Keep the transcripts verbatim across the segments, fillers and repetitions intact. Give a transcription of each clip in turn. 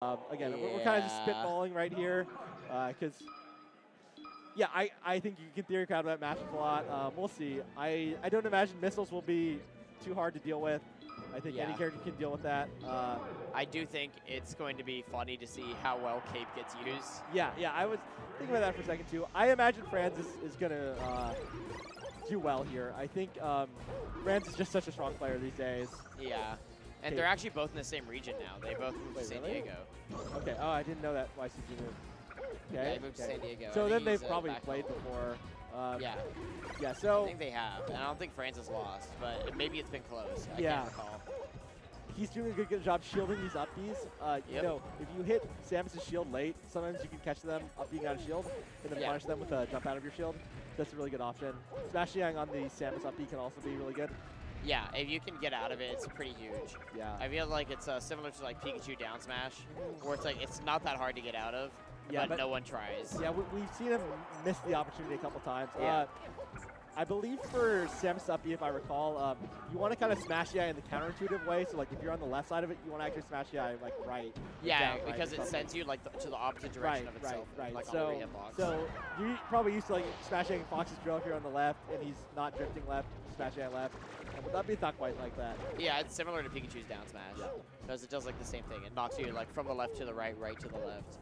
Um, again, yeah. we're, we're kind of just spitballing right here, because uh, yeah, I I think you can theory crowd that matchup a lot. Um, we'll see. I I don't imagine missiles will be too hard to deal with. I think yeah. any character can deal with that. Uh, I do think it's going to be funny to see how well Cape gets used. Yeah, yeah, I was thinking about that for a second too. I imagine Franz is, is going to uh, do well here. I think um, Franz is just such a strong player these days. Yeah, and Cape. They're actually both in the same region now. They both moved Wait, to San really? Diego. Okay, oh, I didn't know that Y C G moved. Okay, yeah, they moved okay. to San Diego. So then they've probably played home. before. Um, yeah. Yeah. So I think they have. And I don't think France has lost, but maybe it's been close. I yeah. can't recall. He's doing a good, good job shielding these upbees. Uh, yep. You know, if you hit Samus' shield late, sometimes you can catch them upbeing out of shield and then yeah. punish them with a jump out of your shield. That's a really good option. Smashing on the Samus upbeat can also be really good. Yeah, if you can get out of it, it's pretty huge. Yeah. I feel like it's uh, similar to like Pikachu down smash, where it's like it's not that hard to get out of. Yeah, but, but no one tries. Yeah, we, we've seen him miss the opportunity a couple times. Yeah. Uh, I believe for Samus up, if I recall, um, you want to kind of smash the eye in the counterintuitive way. So like if you're on the left side of it, you want to actually smash the eye like right. Yeah, down, because right, it sends you like the, to the opposite direction right, of itself. Right, right. Like so, on the so you're probably used to like smashing Fox's drill here on the left, and he's not drifting left, smashing at left. But that'd be not quite like that. Yeah, it's similar to Pikachu's down smash, because yeah. it does like the same thing. It knocks you like from the left to the right, right to the left.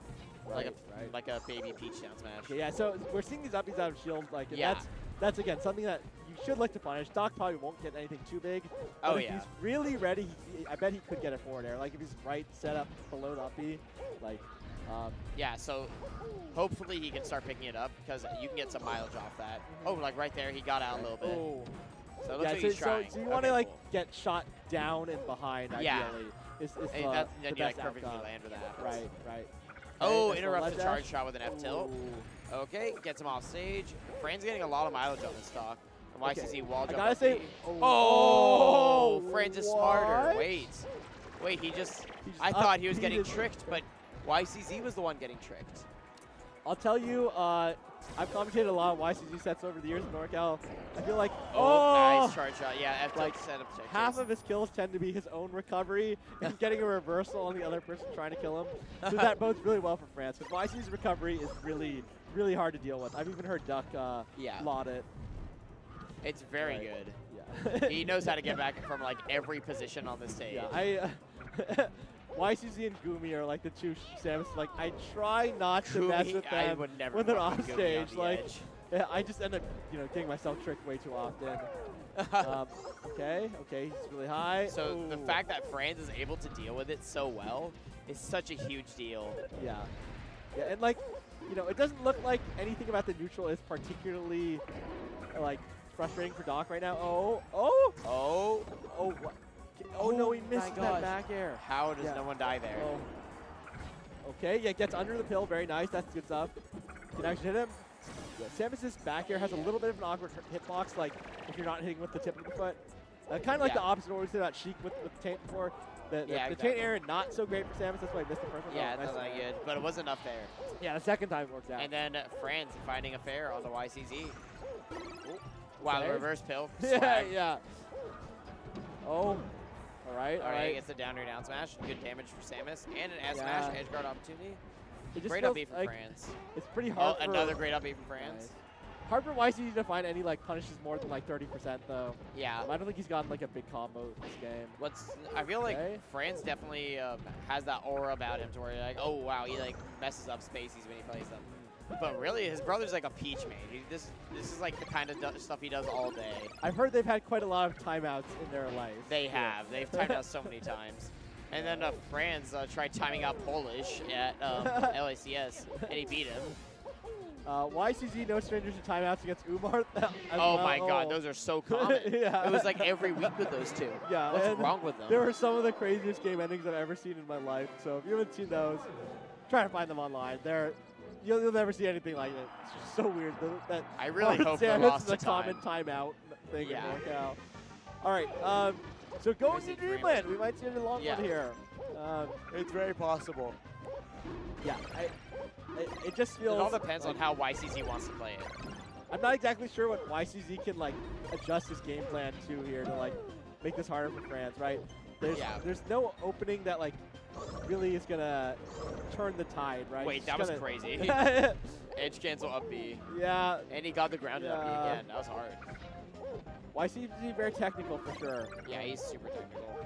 Right, like a right. like a baby Peach down smash. Yeah, so we're seeing these upbeats out of shield, like and yeah. that's that's again something that you should look to punish. Doc probably won't get anything too big. But oh if yeah. he's really ready. He, I bet he could get a forward air. Like if he's right set up below the up B, like. Um, yeah, so hopefully he can start picking it up because you can get some mileage off that. Oh, like right there, he got out right. a little bit. Oh. So it looks yeah, like so, he's trying. So, so you okay, want to cool. like get shot down and behind yeah. ideally. Is, is and the, that's, then the you best like perfectly outcome. land with that. Right, right. Oh, okay, interrupts the charge dash. shot with an F tilt. Ooh. Okay, gets him off stage. Fran's getting a lot of mileage on this stock. From okay. Y C Z wall jump. I gotta say, oh, oh, oh Franz is smarter. Wait, wait, he just. He just I thought he was getting tricked, but Y C Z was the one getting tricked. I'll tell you, uh, I've commentated a lot of Y C Z sets over the years in NorCal. I feel like, oh, oh nice charge shot. Yeah, F tilt set up. Half of his kills tend to be his own recovery and getting a reversal on the other person trying to kill him. So that bodes really well for France. But Y C Z's recovery is really, really hard to deal with. I've even heard Duck uh, yeah. laud it. It's very right. good. Yeah. He knows how to get back from like every position on the stage. Yeah, I. Uh, Y C Z and Goomy are like the two Samus. Like I try not Goomy, to mess with them I would never when they're off stage. On like edge. I just end up, you know, getting myself tricked way too often. um, okay, okay, he's really high. So Ooh. the fact that Franz is able to deal with it so well is such a huge deal. Yeah, yeah, and like, you know, it doesn't look like anything about the neutral is particularly like frustrating for Doc right now. Oh, oh, oh, oh. What? Oh, oh no, he missed that back air. How does yeah. no one die there? Oh. Okay, yeah, gets under the pill. Very nice. That's good stuff. Can actually hit him. Yeah, Samus' back air has a little bit of an awkward hitbox, like if you're not hitting with the tip of the foot. Uh, kind of like yeah. the opposite of what we said about Sheik with, with the taint before. The, the, yeah, the exactly. taint air, not so great for Samus. That's why he missed the first one. Yeah, that's not good, but it was enough there. Yeah, the second time it worked out. And then uh, Franz finding a fair on the Y C Z. Ooh. Wow, the reverse pill. yeah, yeah. Oh, all right, all right. It's a down air down smash. Good damage for Samus. And an S yeah. smash, edge guard opportunity. Great up B from like France. It's pretty hard oh, for another great up B from France. Right. Hard for Y C G to find any like punishes more than like thirty percent though. Yeah. Um, I don't think he's gotten like a big combo in this game. What's I feel like okay. France definitely um, has that aura about him to where you're like, oh wow, he like messes up Spacies when he plays them. But really, his brother's like a Peach mage. This this is like the kind of stuff he does all day. I've heard they've had quite a lot of timeouts in their life. They have. They've timed out so many times. And then uh, Franz uh, tried timing out Polish at um, L A C S, and he beat him. Uh, Y C Z, no strangers to timeouts against Umar. As oh well. my god, those are so common. yeah. It was like every week with those two. Yeah, What's wrong with them? There were some of the craziest game endings I've ever seen in my life. So if you haven't seen those, try to find them online. They're You'll, you'll never see anything like it. It's just so weird. The, that I really hope they lost the time. common timeout thing. Yeah. Out. All right. Um, so going to Dreamland, we might see a long yeah. one here. Um, it's very possible. Yeah. I, it, it just feels. It all depends like, on how Y C Z wants to play it. I'm not exactly sure what Y C Z can like adjust his game plan to here to like make this harder for France, right? There's yeah. there's no opening that like really is going to turn the tide, right? Wait, that was gonna... crazy. Edge cancel up B. Yeah. And he got the grounded yeah. up B again. That was hard. Y C G very technical for sure. Yeah, he's super technical.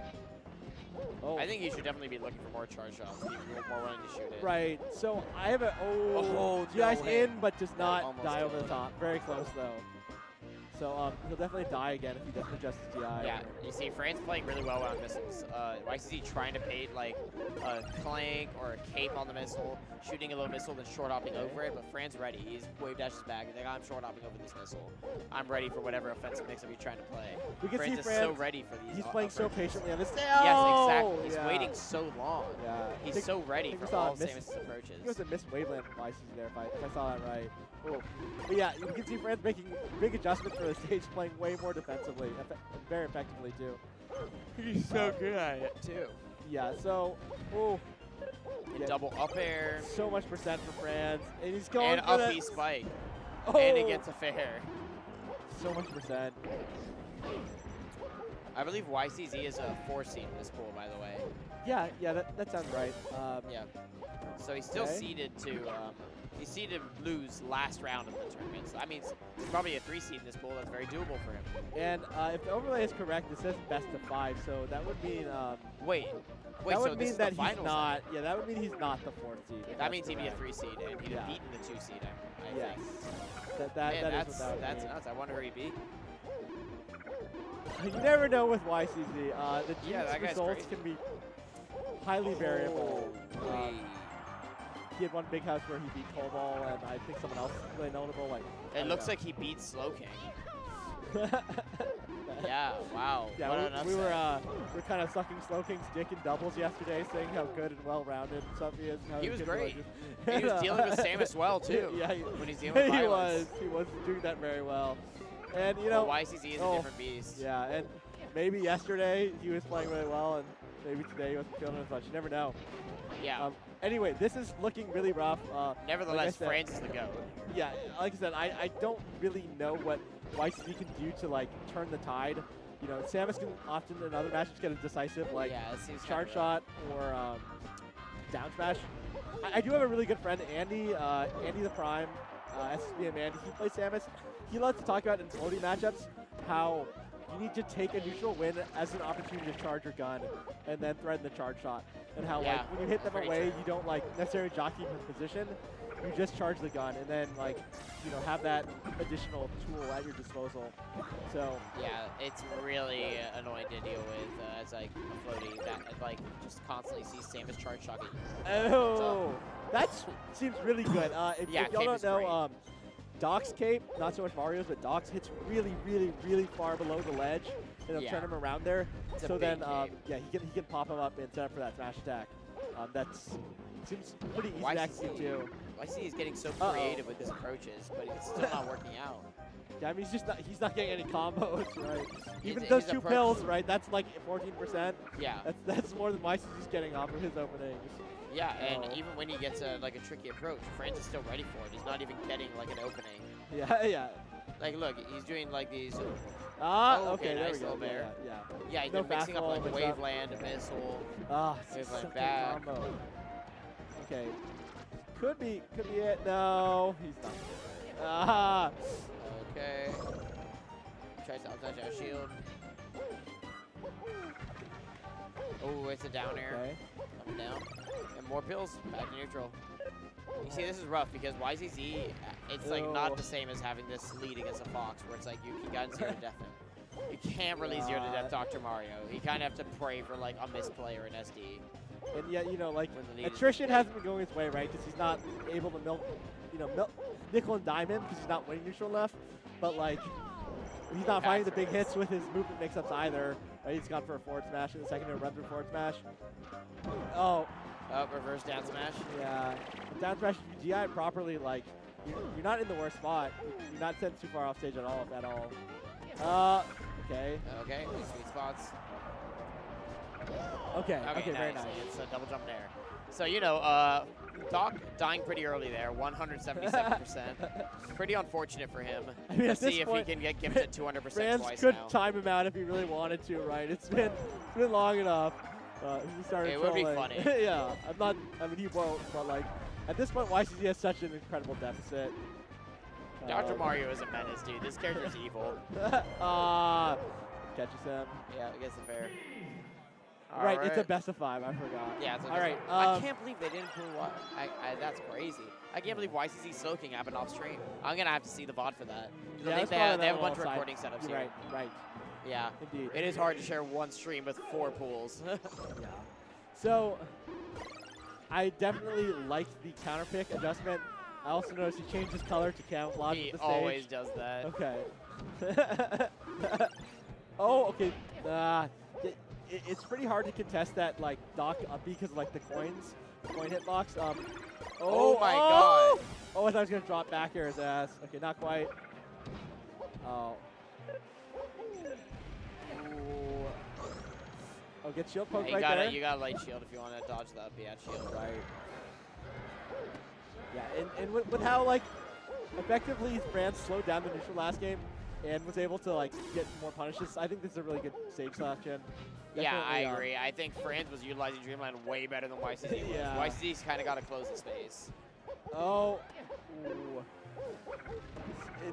Oh. I think he should definitely be looking for more charge shots. He's more willing to shoot it. Right. So I have a oh, oh you guys way. in, but does not die over it. the top. Very close though. So um, he'll definitely die again if he doesn't adjust his D I. Yeah, you see, Franz playing really well on missiles. Uh, Y C Z trying to bait like a Clank or a Cape on the missile, shooting a low missile, then short hopping over it. But Franz ready. He's wave dashes back. He's like, I'm short hopping over this missile. I'm ready for whatever offensive mix-up you're trying to play. We can Franz see is Franz. so ready for these. He's playing so patiently on this. Oh! Yes, exactly. He's yeah. waiting so long. Yeah. He's think, so ready for all Samus' approaches. It was a missed wavelength from Y C Z there, if I, if I saw that right. Cool. But yeah, you can see Franz making big adjustments for the stage, playing way more defensively, very effectively too. He's so good at it too. Yeah, so, ooh. And yeah. double up air. So much percent for Franz. And he's going And up he spike. Oh. And it gets a fair. So much percent. I believe Y C Z is a four seed in this pool, by the way. Yeah, yeah, that, that sounds right. Um, yeah. So he's still okay. seeded to, um, he's seeded to lose last round of the tournament. So that means he's probably a three seed in this pool. That's very doable for him. And uh, if the overlay is correct, it says best of five. So that would mean. Um, wait. Wait, that would so mean that he's not. Then. Yeah, that would mean he's not the fourth seed. Yeah, that means he'd be a three seed and he'd yeah. have beaten the two seed. I, I yes. Think. That, that, Man, that that's, is what that would that's mean. nuts. I wonder who he beat. You never know with Y C Z. Uh, the yeah, results can be highly oh, variable. Um, he had one big house where he beat Cole Ball, and I think someone else is really notable. Like it looks know. like he beat Slow King. yeah. Wow. Yeah. What we, we were uh, we were kind of sucking Slow King's dick in doubles yesterday, saying how good and well-rounded something is. How he was great. And he was dealing with Samus well too. Yeah. He, when he's dealing with he violence. was. He was doing that very well. And you know, well, Y C Z is oh, a different beast. Yeah, and maybe yesterday he was playing really well, and maybe today he wasn't feeling as much. You never know. Yeah. Um, anyway, this is looking really rough. Uh, Nevertheless, like France is the go. Yeah, like I said, I, I don't really know what Y C Z can do to like turn the tide. You know, Samus can often in other matches get a decisive like yeah, charge shot or um, down smash. I, I do have a really good friend, Andy, uh, Andy the Prime, uh, S S B M Andy. He plays Samus. He loves to talk about in floating matchups how you need to take a neutral win as an opportunity to charge your gun and then threaten the charge shot. And how yeah, like when you hit them away, true. you don't like necessarily jockey for position. You just charge the gun and then like you know have that additional tool at your disposal. So yeah, it's really uh, annoying to deal with uh, as like a floating that like just constantly sees Samus charge shot. Oh, that seems really good. Uh, if yeah, if y'all don't know. Great. Um, Doc's Cape, not so much Mario's, but Doc's hits really, really, really far below the ledge, and it'll yeah. turn him around there. It's so then, um, yeah, he can he can pop him up and set up for that smash attack. Um, that's seems pretty easy to actually do. I see he's getting so creative uh -oh. with his approaches, but it's still not working out. Yeah, I mean he's just not he's not getting any combos, right? Even his, those his two pills, right? That's like fourteen percent. Yeah. That's that's more than Y C Z's getting off of his openings. Yeah, and oh. even when he gets a, like a tricky approach, Franz is still ready for it. He's not even getting like an opening. Yeah, yeah. Like look, he's doing like these. Ah, oh, okay, okay, there nice we go. Yeah, yeah. yeah he's no mixing up like Waveland, a missile, ah, Waveland back. Combo. Okay, could be, could be it. No, he's not. Ah. Okay. Tries to outtouch our shield. Oh, it's a down air. Okay. Coming down. And more pills. Back to neutral. You see, this is rough because Y Z Z, it's like oh. not the same as having this lead against a Fox where it's like you, you got zero to death him. You can't really uh, zero to death Doctor Mario. You kind of have to pray for like a misplay or an S D. And yet, you know, like attrition hasn't been going his way, right? Because he's not able to milk, you know, milk, nickel and dime him because he's not winning neutral enough. But like, he's not finding the big hits with his movement mix-ups either. Right, he's gone for a forward smash in the second to run through forward smash. Oh. Oh, reverse down smash. Yeah. With down smash, if you G I properly, like, you're, you're not in the worst spot. You're not sent too far off stage at all, if at all. Uh, okay. Okay, sweet spots. Okay, okay, okay nice. very nice. It's a double jump there. So, you know, uh, Doc dying pretty early there, one hundred seventy-seven percent. Pretty unfortunate for him. I mean, Let's see if point, he can get gimped at two hundred percent twice now. Franz could time him out if he really wanted to, right? It's been, it's been long enough. Uh, he started it would be funny. Yeah, I'm not, I mean, he won't, but like, at this point, Y C G has such an incredible deficit. Doctor Uh, Mario is a menace, dude. This character's evil. uh, catches him. Yeah, it gets the fair. All right, right, it's a best of five. I forgot. Yeah, it's a all right. Um, I can't believe they didn't include what. I, I, that's crazy. I can't believe Y C Z Slow King happened off stream. I'm gonna have to see the V O D for that. Yeah, I think they have, they have a bunch of recording setups here. Right, right. Yeah. Indeed. It is hard to share one stream with four pools. Yeah. So, I definitely liked the counter pick adjustment. I also noticed he changed his color to camouflage. He the always stage. does that. Okay. Oh, okay. Uh, it, it, it's pretty hard to contest that, like, dock up because of, like, the coins, the coin hitbox. Um, oh, oh, my oh! God. Oh, I thought I was going to drop back air his ass. Okay, not quite. Oh. Ooh. Oh, get shield poke yeah, right gotta, there. You got to light shield if you want to dodge that. Yeah, shield. Right. Yeah, and, and with, with how, like, effectively Franz slowed down the neutral last game and was able to, like, get more punishes, I think this is a really good save selection. Yeah, I um, agree. I think Franz was utilizing Dreamland way better than Y C Z was. Yeah. Y C Z's kind of got to close the space. Oh. Ooh.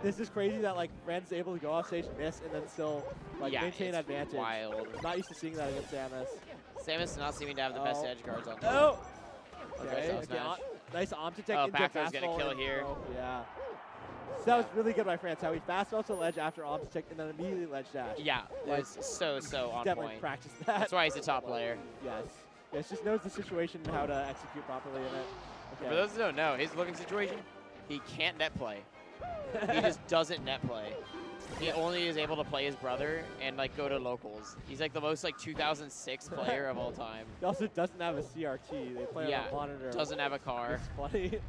This is crazy that, like, Franz is able to go off stage, miss, and then still, like, yeah, maintain advantage. Wild. I'm not used to seeing that against Samus. Samus not seeming to have the oh. best edge guards on. Oh! Okay, okay, okay. Nice Om to take. Oh, back throw's going to kill here. Oh, yeah. So that was really good by Franz, how he fast fell to ledge after Om to take and then immediately ledge dash. Yeah, like, was so, so on definitely point. Practice that. That's why he's a top player. Yes. Yes, just knows the situation and how to execute properly in it. Okay. For those who don't know, his living situation, he can't net play. He just doesn't net play. He only is able to play his brother and, like, go to locals. He's, like, the most, like, two thousand six player of all time. He also doesn't have a C R T. They play yeah, on a monitor. Doesn't have a car. It's funny.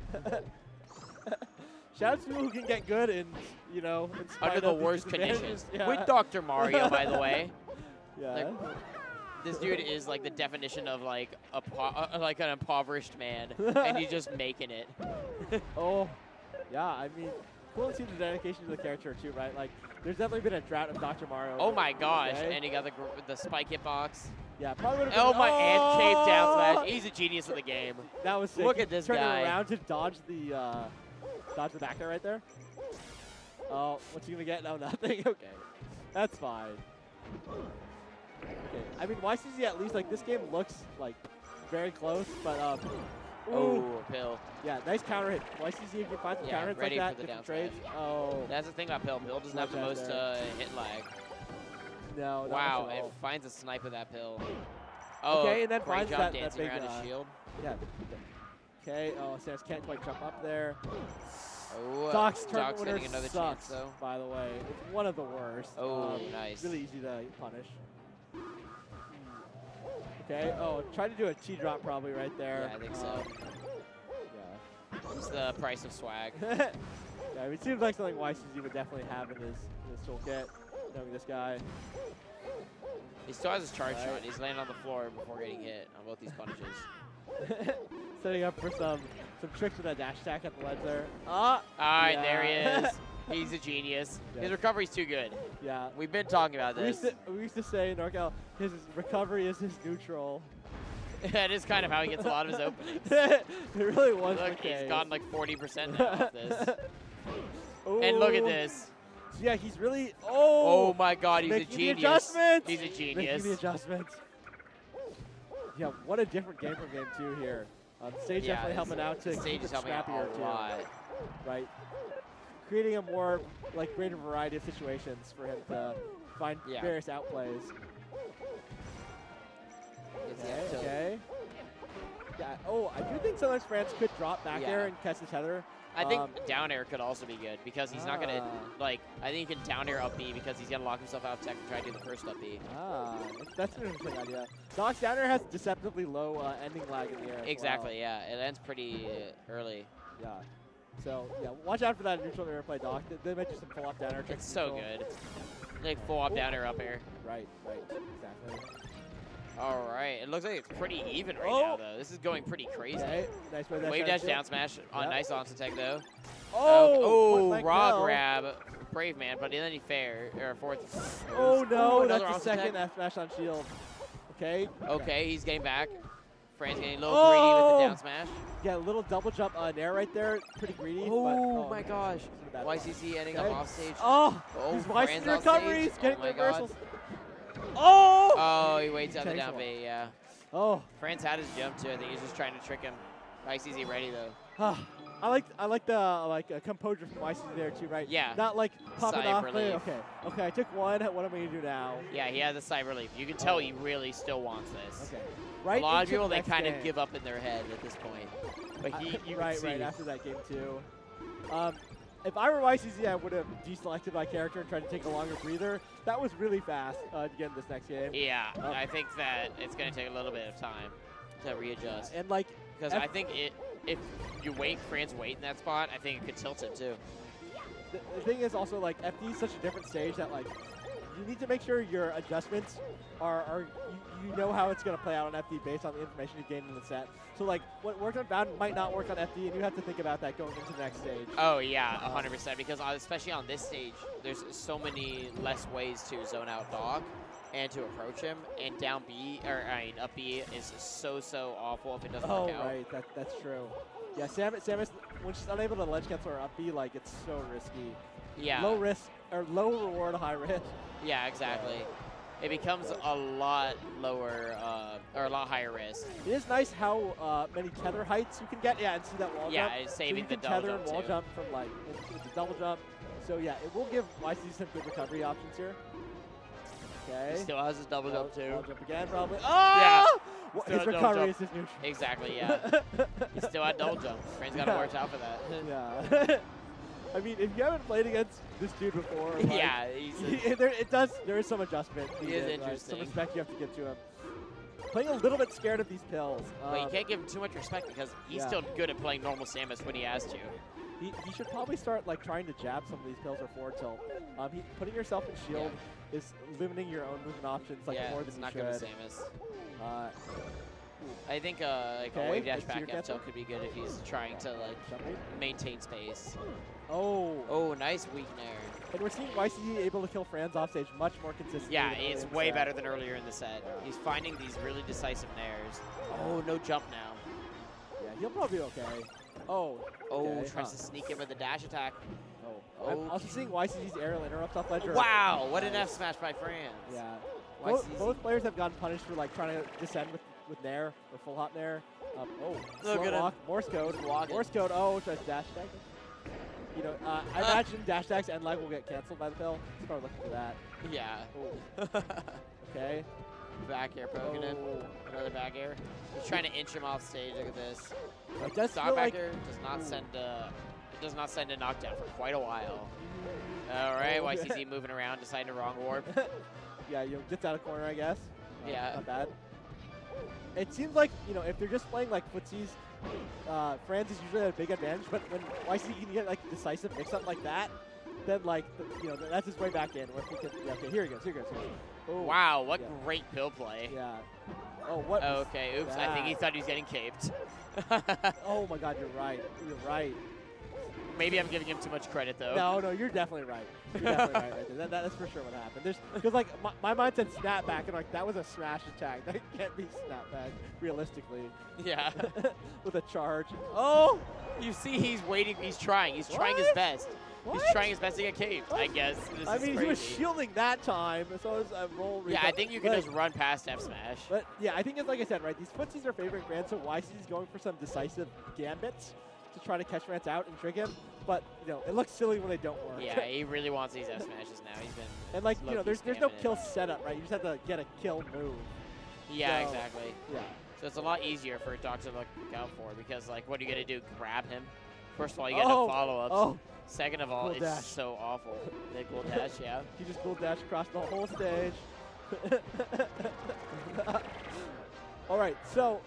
Shout out to people who can get good in, you know, in spite under the of worst conditions. Yeah. With Doctor Mario, by the way. Yeah. Like, this dude is, like, the definition of, like, a uh, like an impoverished man, and he's just making it. Oh, yeah. I mean, cool to see the dedication to the character too, right? Like, there's definitely been a drought of Doctor Mario. Oh my gosh! Day. And he got the the spike hitbox. Yeah, probably would have. Oh my! Oh! And Cape down slash. He's a genius of the game. That was sick. Look he at this turned guy. Turning around to dodge the uh, dodge the back air right there. Oh, what's he gonna get? No, nothing. Okay, that's fine. Okay, I mean, Y C Z at least, like, this game looks like very close, but um. Ooh. Oh, a pill. Yeah, nice counter hit. Y C Z, if you find some yeah, counter hits like that, different trades. Oh. That's the thing about pill. Pill doesn't have the most uh, hit lag. No. Wow, it finds a snipe with that pill. Oh, okay, and then finds that, that big around uh, his shield. Yeah. Okay, oh, Samus can't quite jump up there. Oh, Doc's turn winner sucks, chance, though. By the way. It's one of the worst. Oh, um, nice. Really easy to punish. Okay, oh, try to do a T drop probably right there. Yeah, I think so. Um, yeah. What's the price of swag? Yeah, it seems like something Y C Z would definitely have in his, in his toolkit, knowing this guy. He still has his charge right. shot. He's laying on the floor before getting hit on both these punches. Setting up for some, some tricks with that dash attack at the ledge there. Ah! All right, yeah. There he is. He's a genius. Yeah. His recovery's too good. Yeah. We've been talking about this. We used to, we used to say in NorCal, his recovery is his neutral. That is kind of how he gets a lot of his openings. It really was. Look, he's gotten like forty percent now of this. Ooh. And look at this. So yeah, he's really. Oh, oh my God, he's a genius. He's a genius. Making the adjustments. Yeah, what a different game from game two here. Um, stage yeah, definitely helping out to keep it scrappier too. Lot. Right. Creating a more, like, greater variety of situations for him to find yeah. various outplays. Okay, okay. Yeah. Oh, I do think sometimes Franz could drop back yeah. air and catch his header. I um, think down air could also be good because he's ah. not going to, like, I think he can down air up B because he's going to lock himself out of tech and try to do the first up B. Ah, that's an interesting idea. Doc's down air has deceptively low uh, ending lag in the air. Exactly, well. yeah. It ends pretty early. Yeah. So, yeah, watch out for that neutral air play, Doc. They, they might do some full up down air tricks. It's so good. Like full up down air up air. Right, right, exactly. All right, it looks like it's pretty even right oh. now, though. This is going pretty crazy. Okay. Nice wave dash, wave dash down smash on yep. nice onset tech, though. Oh, oh raw grab. Brave man, but then he fair, or fourth. Oh, no, that's the second F smash on shield. Okay. Okay, he's getting back. Franz getting a little oh! greedy with the down smash. Yeah, a little double jump on air right there. Pretty greedy. Oh, but, oh my gosh. Y C C ending okay. up off stage. Oh, oh he's Y C C recovery. He's getting oh the reversals. Oh! Oh, he waits out the down B, yeah. Oh. Franz had his jump too. I think he's just trying to trick him. Y C C ready though. I like I like the like uh, composure from Y C Z there too, right? Yeah. Not like popping off. Relief. Okay. Okay. I took one. What am I gonna do now? Yeah, he has a sigh of relief. You can tell oh. he really still wants this. Okay. Right. A lot of people they kind game. of give up in their head at this point. But he, I, you right, can see. right after that game too. Um, if I were Y C Z, I would have deselected my character and tried to take a longer breather. That was really fast uh, to get in this next game. Yeah. Um, I think that it's gonna take a little bit of time to readjust. And like because I think it. If you wait, Franz wait in that spot, I think it could tilt it too. The, the thing is also like F D is such a different stage that like you need to make sure your adjustments are, are you, you know how it's gonna play out on F D based on the information you gained in the set. So like what worked on Bound might not work on F D, and you have to think about that going into the next stage. Oh yeah, a hundred percent. Because especially on this stage, there's so many less ways to zone out Dog and to approach him, and down B, or I mean up B is so, so awful if it doesn't oh, work out. Oh, right, that, that's true. Yeah, Sam, Samus, when she's unable to ledge cancel her up B, like, it's so risky. Yeah. Low risk, or low reward, high risk. Yeah, exactly. Yeah. It becomes a lot lower, uh, or a lot higher risk. It is nice how uh, many tether heights you can get. Yeah, and see that wall yeah, jump. Yeah, it's saving so the double tether jump, and wall too. jump from, like, it's, it's a double jump. So, yeah, it will give Y C some good recovery options here. Okay. He still has his double jump too. Double jump again, probably. Oh! Yeah. Still his recovery is his neutral. Exactly, yeah. He still had double jump. Franz got to watch out for that. Yeah. I mean, if you haven't played against this dude before, like, yeah, he's he, there, it does. There is some adjustment. He is interesting. Right? Some respect you have to give to him. Playing a little bit scared of these pills. Um, but you can't give him too much respect because he's yeah. still good at playing normal Samus when he has to. He, he should probably start like trying to jab some of these pills or forward tilt. Um, he, putting yourself in shield yeah. is limiting your own movement options like yeah, more than you should. Yeah, it's not good with Samus. Uh, I think uh, like okay. a wave dash back up tilt could be good if he's trying to like maintain space. Oh. Oh, nice weak nair. And we're seeing Y C G able to kill Franz offstage much more consistently. Yeah, it's way set. better than earlier in the set. He's finding these really decisive nairs. Oh, no jump now. Yeah, he'll probably be okay. Oh, oh! Okay. Tries huh. to sneak in with a dash attack. Oh, oh. I'm also seeing Y C G's aerial interrupts off ledger. Wow, what an F smash by Franz. Yeah, both, both players have gotten punished for like trying to descend with with nair or full hop nair. Um, oh, slow good walk, Morse code, Morse code. Oh, tries dash attack. You know, uh, I uh. imagine dash attacks and lag will get canceled by the pill. He's probably looking for that. Yeah. Oh. Okay. Back air poking him. Oh. Another back air. He's trying to inch him off stage. Look at this. It does Stop back like air does not send a, it does not send a knockdown for quite a while. All right, Y C C moving around, deciding to wrong warp. Yeah, you gets out of corner, I guess. Uh, yeah. Not bad. It seems like, you know, if they're just playing like footsies, uh, Franz is usually at a big advantage, but when Y C C can get like a decisive mix-up like that, then like, the, you know, that's his way back in. Where he can, yeah, okay, here he goes, here he goes. Here he goes. Oh, wow, what yeah. great pill play. Yeah. Oh, what? Okay, oops, that? I think he thought he was getting caped. Oh my god, you're right. You're right. Maybe I'm giving him too much credit, though. No, no, you're definitely right. You're definitely right. right there. That, that's for sure what happened. Because, like, my, my mind said snap back, and like, that was a smash attack. That can't be snap back, realistically. Yeah. With a charge. Oh! You see he's waiting. He's trying. He's what? trying his best. What? He's trying his best to get caved, I guess. This I mean, is crazy. He was shielding that time, so it was a roll. Yeah, I think you can but, just run past F smash. But yeah, I think it's like I said, right? These footsies are favoring Franz, so Y C is going for some decisive gambits to try to catch Franz out and trick him. But you know, it looks silly when they don't work. Yeah, he really wants these F smashes now. He's been and like you know, there's there's no kill setup, right? You just have to get a kill move. Yeah, so, exactly. Yeah. So it's a lot easier for a Doc to look out for because like, what are you gonna do? Grab him? First of all, you got oh, no follow-ups. Oh. Second of all, cool it's dash. so awful. The cool dash, yeah. He just cool dash across the whole stage. All right, so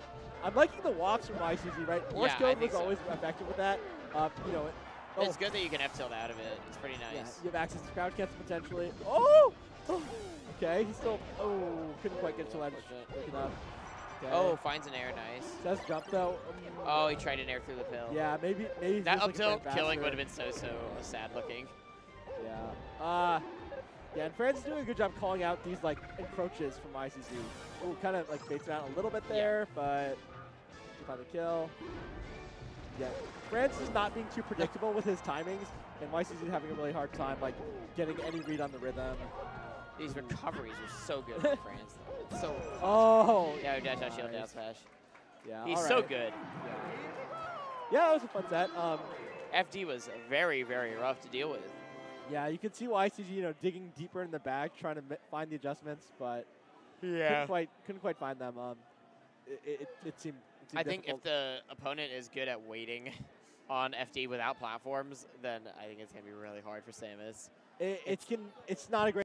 I'm liking the walks from Y C Z, right? Morse yeah, code was so. always effective with that. Uh, you know, it, oh. It's good that you can F-tilt out of it. It's pretty nice. Yeah, you have access to crowd cancel potentially. Oh! oh! Okay, he's still, oh, couldn't quite get to ledge. Okay. Oh, finds an air, nice. Does jump though. Oh, he tried an air through the pill. Yeah, maybe. maybe that up tilt killing would have been so so sad looking. Yeah. Uh, Yeah, and Franz is doing a good job calling out these like encroaches from Y C Z. Ooh, kind of like baits him out a little bit there, yeah. but he found the kill. Yeah, Franz is not being too predictable with his timings, and Y C Z is having a really hard time like getting any read on the rhythm. These recoveries are so good for Franz. It's so oh, yeah, dash out, nice. Shield, dash smash. Yeah, he's all right. so good. Yeah. yeah, that was a fun set. Um, F D was very, very rough to deal with. Yeah, you can see Y C G, you know, digging deeper in the bag, trying to find the adjustments, but yeah, couldn't quite couldn't quite find them. Um, it, it, it seemed. It seemed I difficult. think if the opponent is good at waiting on F D without platforms, then I think it's gonna be really hard for Samus. It, it's, it can. It's not a great.